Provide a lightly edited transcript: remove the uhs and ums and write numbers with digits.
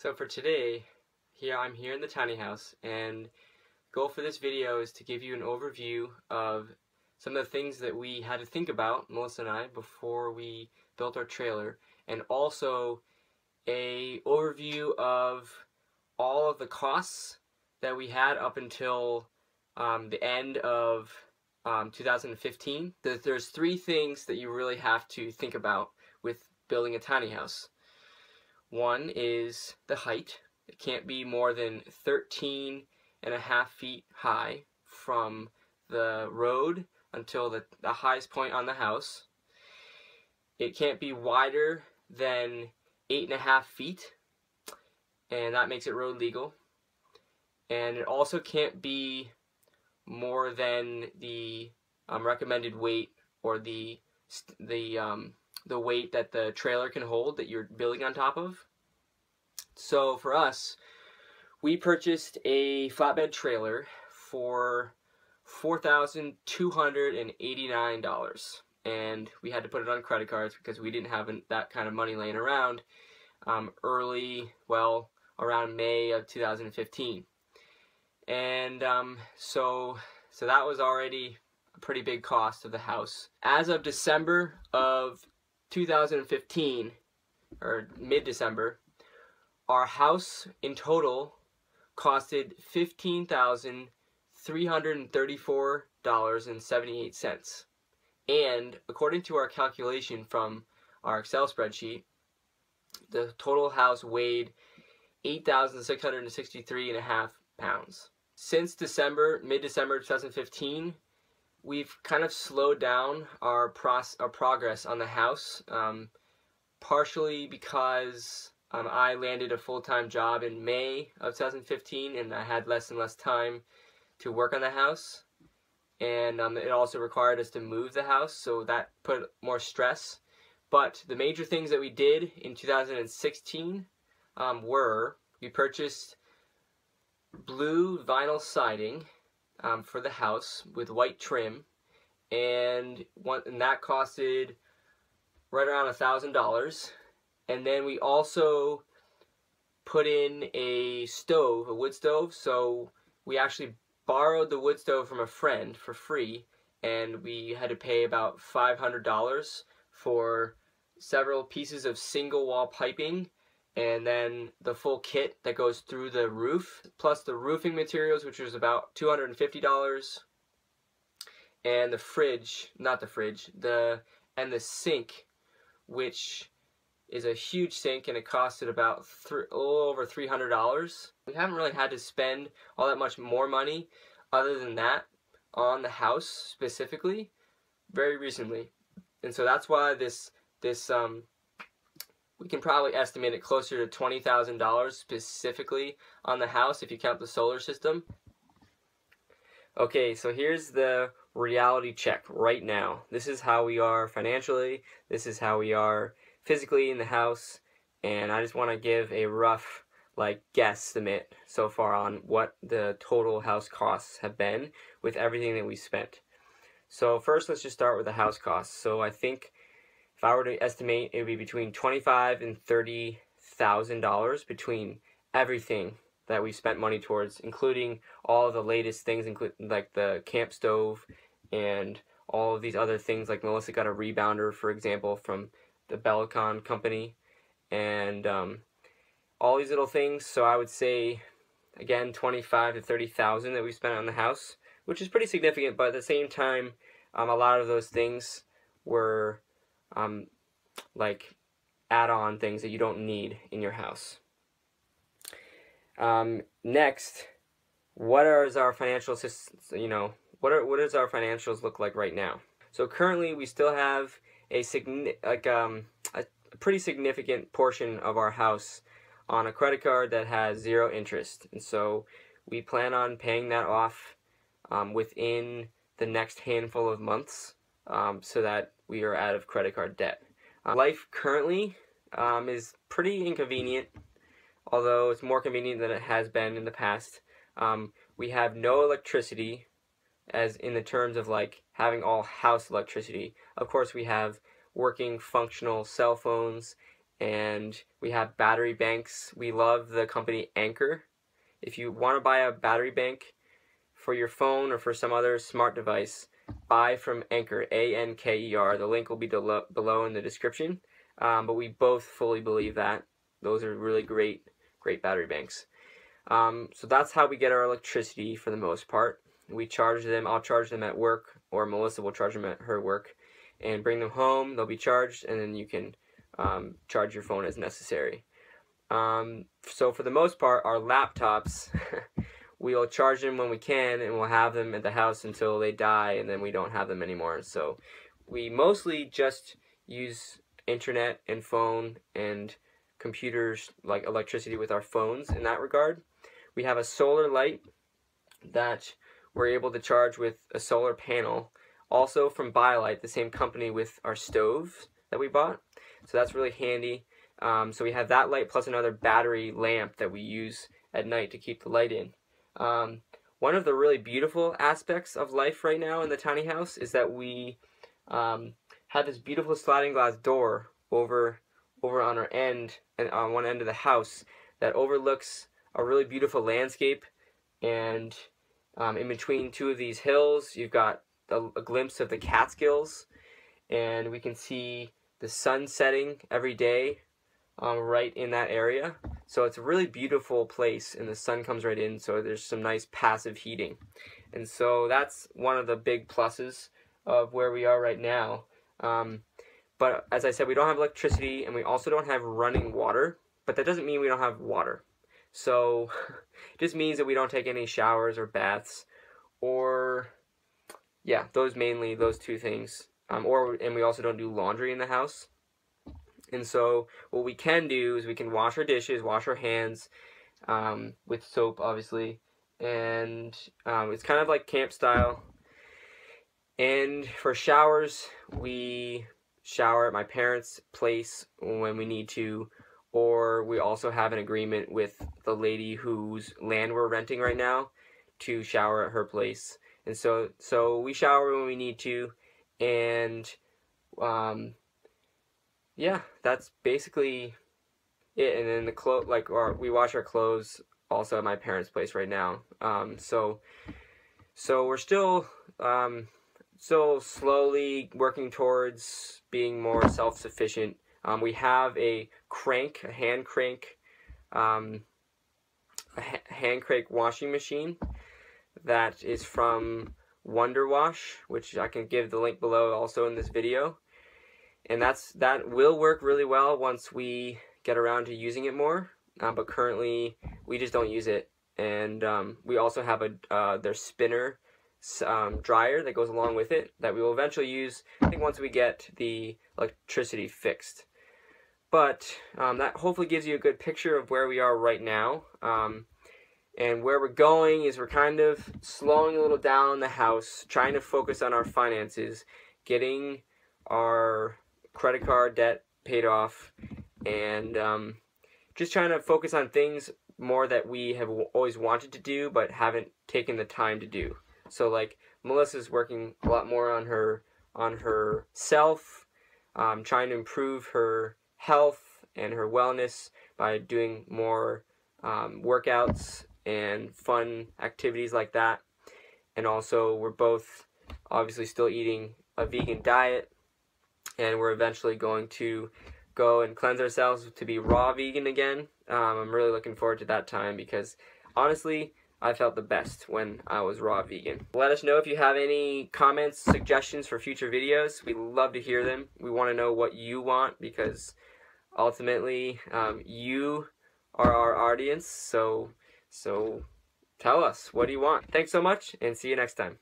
So for today, I'm here in the tiny house, and the goal for this video is to give you an overview of some of the things that we had to think about, Melissa and I, before we built our trailer, and also a overview of all of the costs that we had up until the end of 2015. There's three things that you really have to think about with building a tiny house. One is the height. It can't be more than 13.5 feet high from the road until the highest point on the house. It can't be wider than 8.5 feet, and that makes it road legal. And it also can't be more than the recommended weight, or the weight that the trailer can hold that you're building on top of. So for us, we purchased a flatbed trailer for $4,289, and we had to put it on credit cards because we didn't have that kind of money laying around around May of 2015. And so that was already a pretty big cost of the house. As of December of 2015, or mid-December, our house in total costed $15,334.78. And according to our calculation from our Excel spreadsheet, the total house weighed 8,663.5 pounds. Since mid-December 2015, we've kind of slowed down our progress on the house, partially because I landed a full-time job in May of 2015, and I had less and less time to work on the house, and it also required us to move the house, so that put more stress. But the major things that we did in 2016 were, we purchased blue vinyl siding for the house with white trim, and that costed right around $1,000. And then we also put in a wood stove. So we actually borrowed the wood stove from a friend for free, and we had to pay about $500 for several pieces of single wall piping, and then the full kit that goes through the roof, plus the roofing materials, which was about $250, and the sink, which is a huge sink, and it costed about a little over $300. We haven't really had to spend all that much more money other than that on the house specifically very recently, and so that's why we can probably estimate it closer to $20,000 specifically on the house if you count the solar system. Okay, so here's the reality check right now. This is how we are financially, this is how we are physically in the house, and I just want to give a rough guesstimate so far on what the total house costs have been with everything that we spent. So first, let's just start with the house costs. So I think if I were to estimate, it would be between $25,000 and $30,000 between everything that we spent money towards, including all of the latest things, including like the camp stove and all of these other things. Like Melissa got a rebounder, for example, from the Belcon company, and all these little things. So I would say, again, $25,000 to $30,000 that we spent on the house, which is pretty significant. But at the same time, a lot of those things were like add-on things that you don't need in your house. Next, what does our financials look like right now? So currently, we still have a pretty significant portion of our house on a credit card that has zero interest, and so we plan on paying that off within the next handful of months, so that we are out of credit card debt. Life currently is pretty inconvenient, although it's more convenient than it has been in the past. We have no electricity, as in the terms of having all house electricity. Of course, we have working functional cell phones and we have battery banks. We love the company Anker. If you want to buy a battery bank for your phone or for some other smart device, buy from Anker, A-N-K-E-R. The link will be below in the description. But we both fully believe that. Those are really great battery banks. So that's how we get our electricity for the most part. We charge them. I'll charge them at work, or Melissa will charge them at her work, and bring them home. They'll be charged, and then you can charge your phone as necessary. So for the most part, our laptops, we'll charge them when we can, and we'll have them at the house until they die, and then we don't have them anymore. So we mostly just use internet and phone and computers, like electricity, with our phones in that regard. We have a solar light that we're able to charge with a solar panel, also from BioLite, the same company with our stove that we bought. So that's really handy. So we have that light plus another battery lamp that we use at night to keep the light in. One of the really beautiful aspects of life right now in the tiny house is that we have this beautiful sliding glass door over on our end, and on one end of the house, that overlooks a really beautiful landscape. And in between two of these hills, you've got a glimpse of the Catskills, and we can see the sun setting every day right in that area. So it's a really beautiful place, and the sun comes right in, so there's some nice passive heating. And so that's one of the big pluses of where we are right now. But as I said, we don't have electricity, and we also don't have running water, but that doesn't mean we don't have water. So it just means that we don't take any showers or baths, or yeah, those two things. And we also don't do laundry in the house. And so what we can do is we can wash our dishes, wash our hands with soap, obviously, and it's kind of like camp style. And for showers, we shower at my parents' place when we need to, or we also have an agreement with the lady whose land we're renting right now to shower at her place. And so we shower when we need to, and yeah, that's basically it. And then we wash our clothes also at my parents' place right now. So we're still slowly working towards being more self-sufficient. We have a hand crank washing machine that is from Wonderwash, which I can give the link below also in this video. And that will work really well once we get around to using it more, but currently we just don't use it. And we also have their spinner dryer that goes along with it that we will eventually use, I think, once we get the electricity fixed. But that hopefully gives you a good picture of where we are right now. And where we're going is we're kind of slowing a little down in the house, trying to focus on our finances, getting our credit card debt paid off, and just trying to focus on things more that we have always wanted to do but haven't taken the time to do. So like Melissa's working a lot more on herself, trying to improve her health and her wellness by doing more workouts and fun activities like that. And also we're both obviously still eating a vegan diet, and we're eventually going to go and cleanse ourselves to be raw vegan again. I'm really looking forward to that time, because honestly I felt the best when I was raw vegan. Let us know if you have any comments, suggestions for future videos. We love to hear them. We want to know what you want, because ultimately you are our audience. So tell us, what do you want? Thanks so much, and see you next time.